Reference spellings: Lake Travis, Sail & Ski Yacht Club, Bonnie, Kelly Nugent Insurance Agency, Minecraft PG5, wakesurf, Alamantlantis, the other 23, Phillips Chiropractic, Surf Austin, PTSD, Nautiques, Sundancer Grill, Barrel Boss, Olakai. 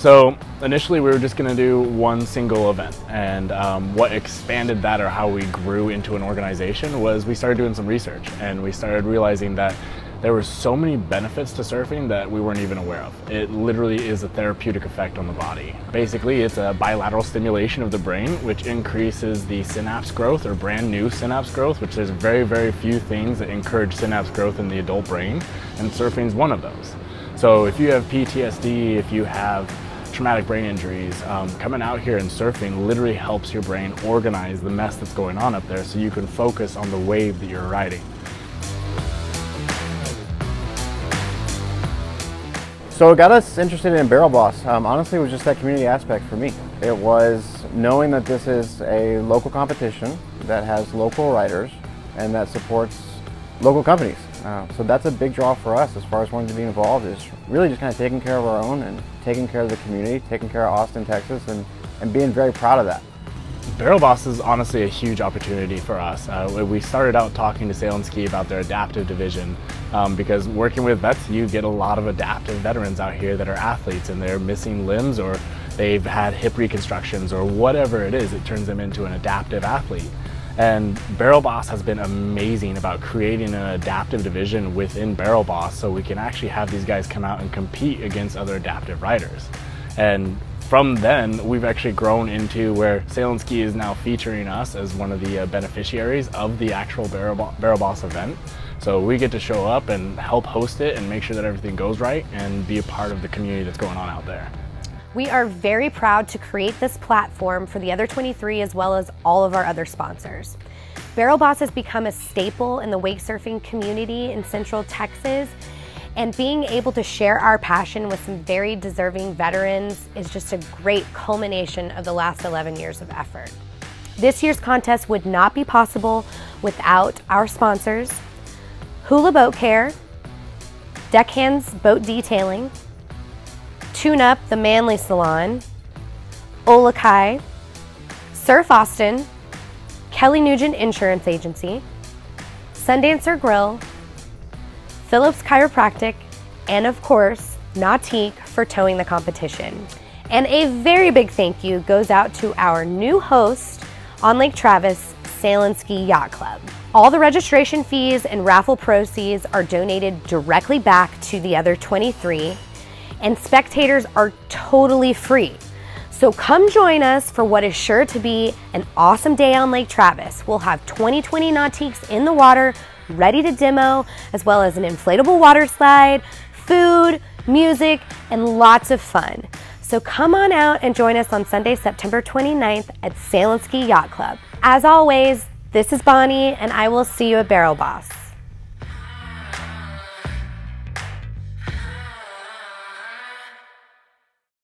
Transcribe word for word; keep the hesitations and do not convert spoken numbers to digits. So initially we were just gonna do one single event, and um, what expanded that, or how we grew into an organization, was we started doing some research and we started realizing that there were so many benefits to surfing that we weren't even aware of. It literally is a therapeutic effect on the body. Basically, it's a bilateral stimulation of the brain, which increases the synapse growth, or brand new synapse growth, which there's very, very few things that encourage synapse growth in the adult brain, and surfing's one of those. So if you have P T S D, if you have traumatic brain injuries, um, coming out here and surfing literally helps your brain organize the mess that's going on up there so you can focus on the wave that you're riding. So it got us interested in Barrel Boss. Um, honestly, it was just that community aspect for me. It was knowing that this is a local competition that has local riders and that supports local companies. Uh, so that's a big draw for us as far as wanting to be involved, is really just kind of taking care of our own and taking care of the community, taking care of Austin, Texas, and, and being very proud of that. Barrel Boss is honestly a huge opportunity for us. Uh, we started out talking to Sail and Ski about their adaptive division, um, because working with vets, you get a lot of adaptive veterans out here that are athletes and they're missing limbs, or they've had hip reconstructions, or whatever it is, it turns them into an adaptive athlete. And Barrel Boss has been amazing about creating an adaptive division within Barrel Boss, so we can actually have these guys come out and compete against other adaptive riders. And from then, we've actually grown into where Sail and Ski is now featuring us as one of the uh, beneficiaries of the actual Barrel, Bo Barrel Boss event. So we get to show up and help host it and make sure that everything goes right and be a part of the community that's going on out there. We are very proud to create this platform for the other twenty-three, as well as all of our other sponsors. Barrel Boss has become a staple in the wake surfing community in Central Texas, and being able to share our passion with some very deserving veterans is just a great culmination of the last eleven years of effort. This year's contest would not be possible without our sponsors: Hula Boat Care, Deckhands Boat Detailing, Tune Up the Manly Salon, Olakai, Surf Austin, Kelly Nugent Insurance Agency, Sundancer Grill, Phillips Chiropractic, and of course, Nautiques for towing the competition. And a very big thank you goes out to our new host on Lake Travis, Sail and Ski Yacht Club. All the registration fees and raffle proceeds are donated directly back to the other twenty-three, and spectators are totally free. So come join us for what is sure to be an awesome day on Lake Travis. We'll have twenty twenty Nautiques in the water, ready to demo, as well as an inflatable water slide, food, music, and lots of fun. So come on out and join us on Sunday, September twenty-ninth at Sail and Ski Yacht Club. As always, this is Bonnie, and I will see you at Barrel Boss.